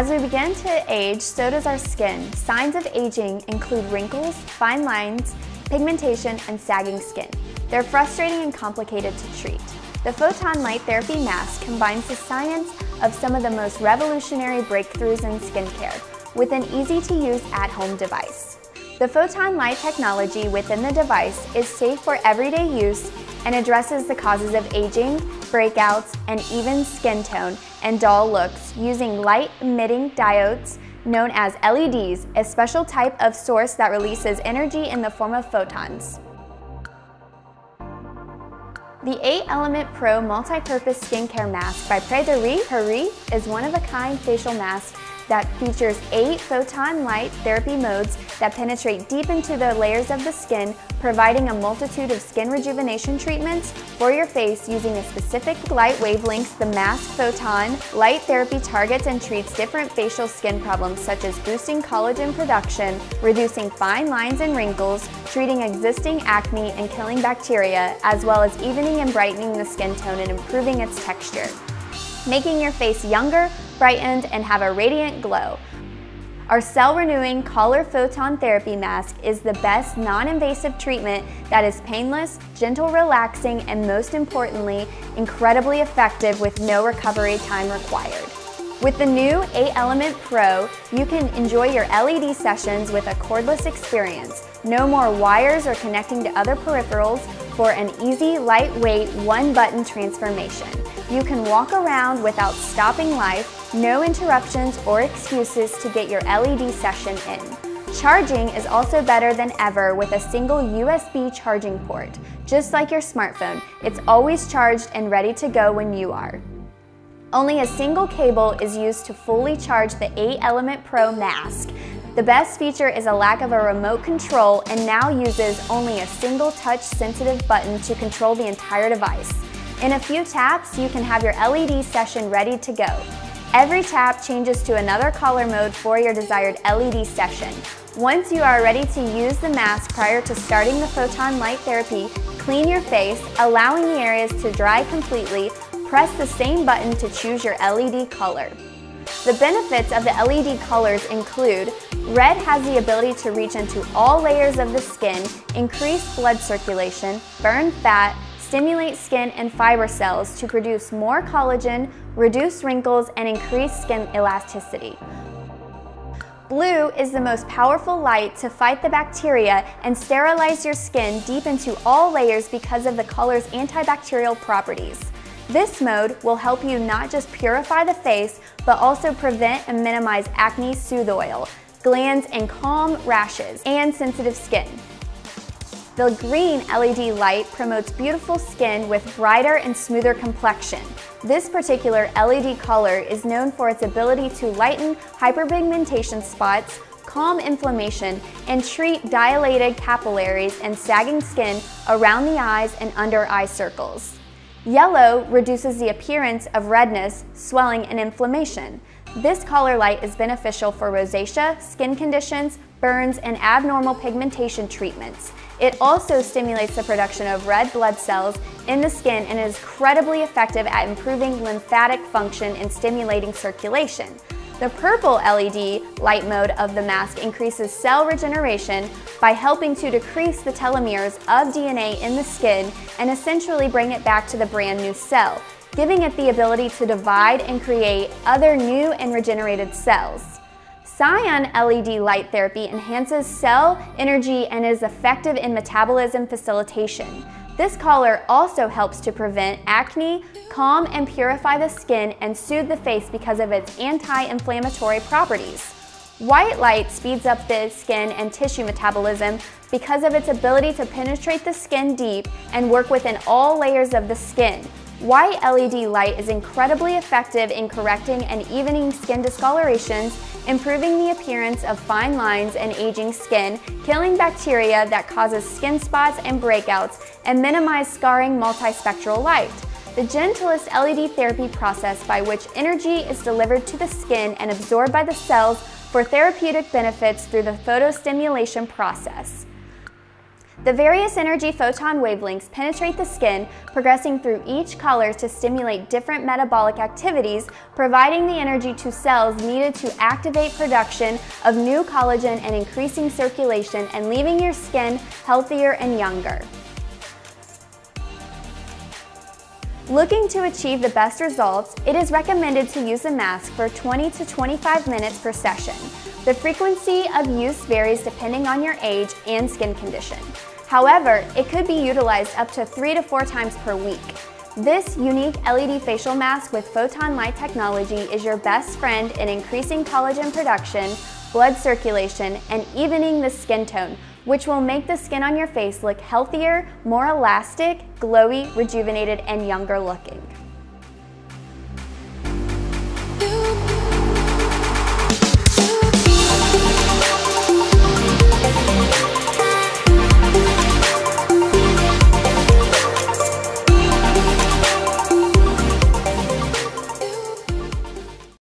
As we begin to age, so does our skin. Signs of aging include wrinkles, fine lines, pigmentation, and sagging skin. They're frustrating and complicated to treat. The photon light therapy mask combines the science of some of the most revolutionary breakthroughs in skincare with an easy-to-use at-home device. The photon light technology within the device is safe for everyday use and addresses the causes of aging, breakouts, and even skin tone and dull looks using light-emitting diodes known as LEDs, a special type of source that releases energy in the form of photons. The 8 Element Pro Multi-Purpose Skincare Mask by Praderie Hari is one-of-a-kind facial mask that features 8 photon light therapy modes that penetrate deep into the layers of the skin, providing a multitude of skin rejuvenation treatments for your face using a specific light wavelengths. The mask photon light therapy targets and treats different facial skin problems such as boosting collagen production, reducing fine lines and wrinkles, treating existing acne and killing bacteria, as well as evening and brightening the skin tone and improving its texture, making your face younger, brightened, and have a radiant glow. Our cell-renewing color photon therapy mask is the best non-invasive treatment that is painless, gentle, relaxing, and most importantly, incredibly effective with no recovery time required. With the new 8 Element Pro, you can enjoy your LED sessions with a cordless experience. No more wires or connecting to other peripherals for an easy, lightweight, one-button transformation. You can walk around without stopping life, no interruptions or excuses to get your LED session in. Charging is also better than ever with a single USB charging port. Just like your smartphone, it's always charged and ready to go when you are. Only a single cable is used to fully charge the 8 Element Pro mask. The best feature is a lack of a remote control and now uses only a single touch-sensitive button to control the entire device. In a few taps, you can have your LED session ready to go. Every tap changes to another color mode for your desired LED session. Once you are ready to use the mask prior to starting the photon light therapy, clean your face, allowing the areas to dry completely. Press the same button to choose your LED color. The benefits of the LED colors include: red has the ability to reach into all layers of the skin, increase blood circulation, burn fat, stimulate skin and fiber cells to produce more collagen, reduce wrinkles, and increase skin elasticity. Blue is the most powerful light to fight the bacteria and sterilize your skin deep into all layers because of the color's antibacterial properties. This mode will help you not just purify the face, but also prevent and minimize acne, soothe oil, glands, and calm rashes, and sensitive skin. The green LED light promotes beautiful skin with brighter and smoother complexion. This particular LED color is known for its ability to lighten hyperpigmentation spots, calm inflammation, and treat dilated capillaries and sagging skin around the eyes and under eye circles. Yellow reduces the appearance of redness, swelling, and inflammation. This color light is beneficial for rosacea, skin conditions, burns, and abnormal pigmentation treatments. It also stimulates the production of red blood cells in the skin and is incredibly effective at improving lymphatic function and stimulating circulation. The purple LED light mode of the mask increases cell regeneration by helping to decrease the telomeres of DNA in the skin and essentially bring it back to the brand new cell, giving it the ability to divide and create other new and regenerated cells. Cyan LED light therapy enhances cell energy and is effective in metabolism facilitation. This color also helps to prevent acne, calm and purify the skin, and soothe the face because of its anti-inflammatory properties. White light speeds up the skin and tissue metabolism because of its ability to penetrate the skin deep and work within all layers of the skin. White LED light is incredibly effective in correcting and evening skin discolorations, improving the appearance of fine lines and aging skin, killing bacteria that causes skin spots and breakouts, and minimize scarring. Multispectral light, the gentlest LED therapy process by which energy is delivered to the skin and absorbed by the cells for therapeutic benefits through the photostimulation process. The various energy photon wavelengths penetrate the skin, progressing through each color to stimulate different metabolic activities, providing the energy to cells needed to activate production of new collagen and increasing circulation and leaving your skin healthier and younger. Looking to achieve the best results, it is recommended to use a mask for 20 to 25 minutes per session. The frequency of use varies depending on your age and skin condition. However, it could be utilized up to 3 to 4 times per week. This unique LED facial mask with photon light technology is your best friend in increasing collagen production, blood circulation, and evening the skin tone, which will make the skin on your face look healthier, more elastic, glowy, rejuvenated, and younger looking.